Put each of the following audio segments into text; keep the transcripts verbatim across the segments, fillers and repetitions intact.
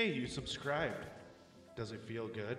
Hey, you subscribed. Does it feel good?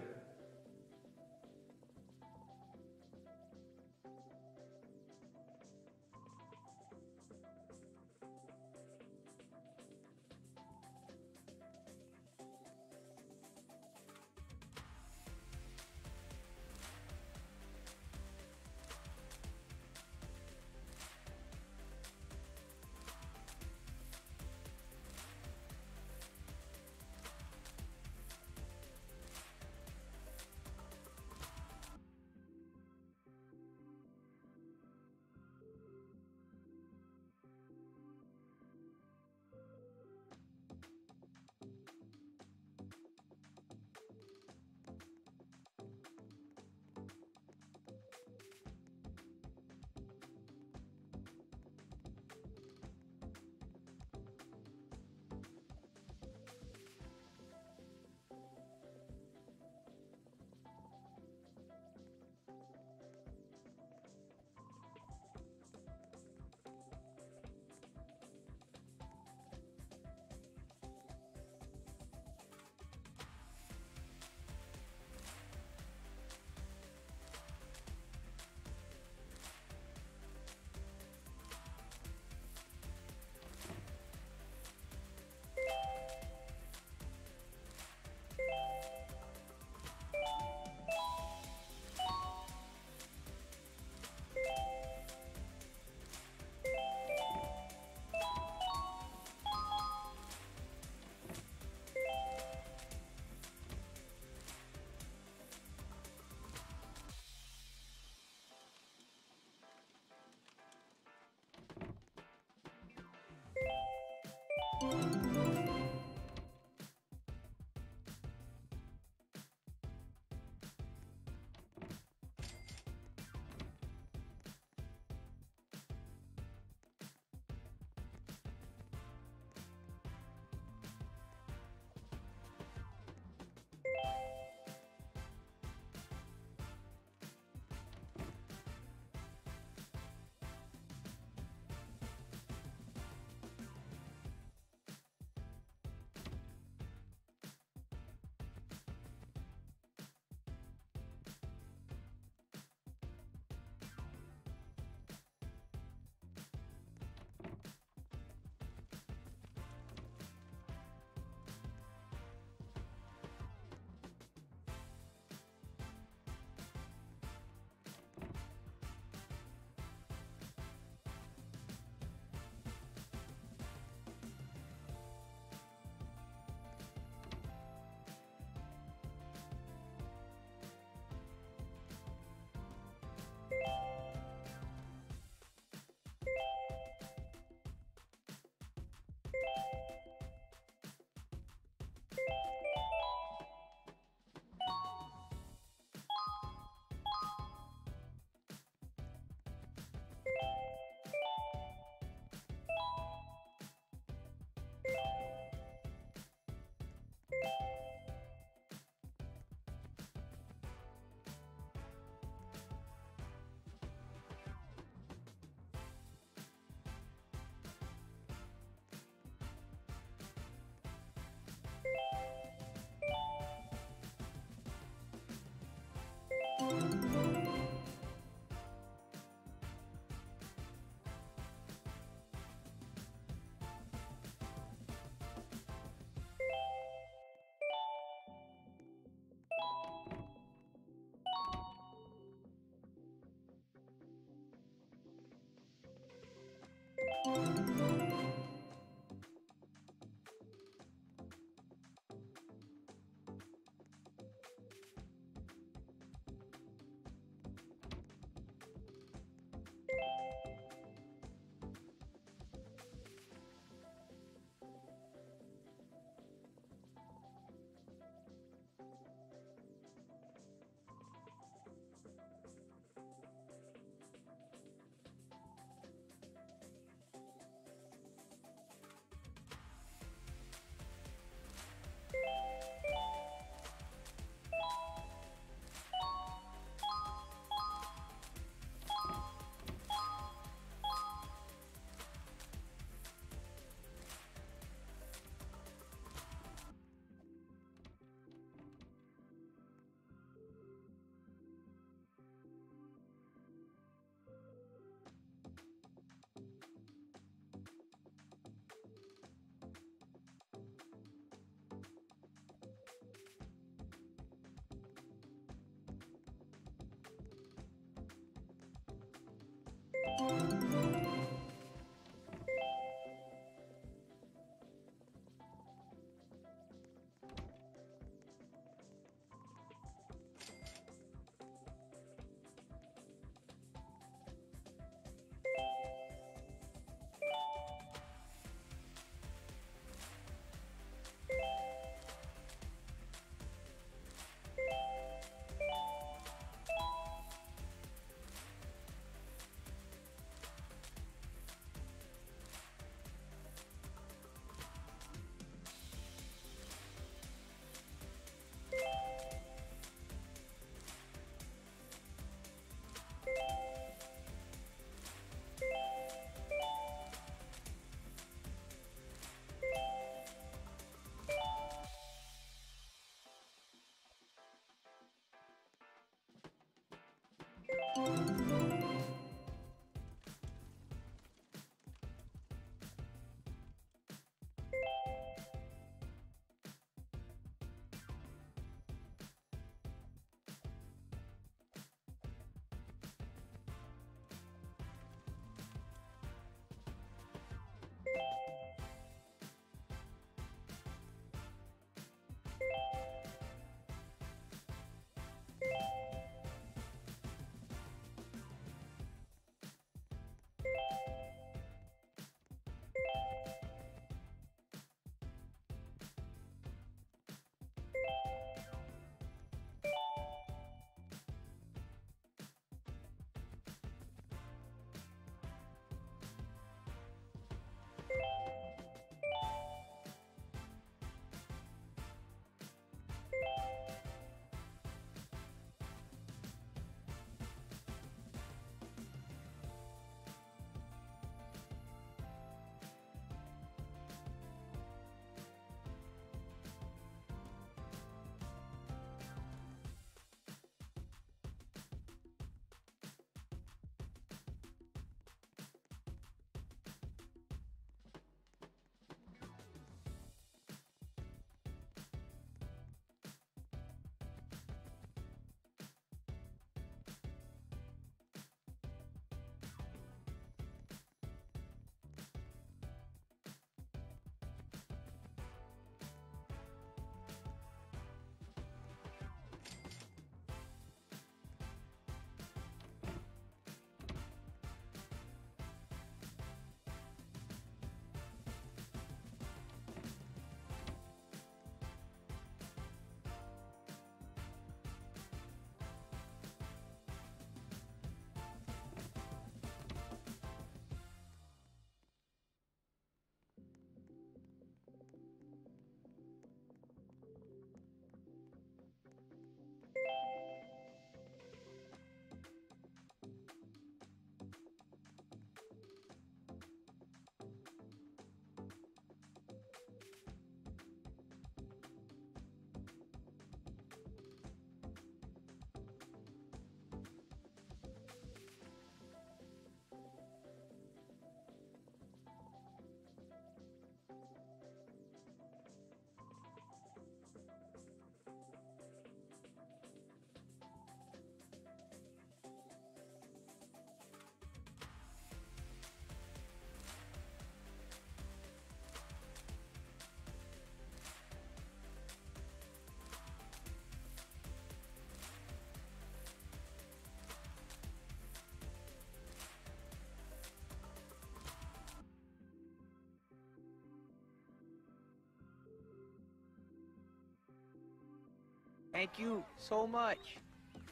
Thank you so much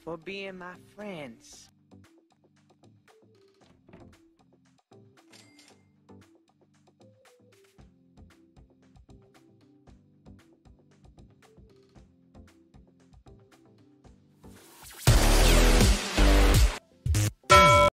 for being my friends.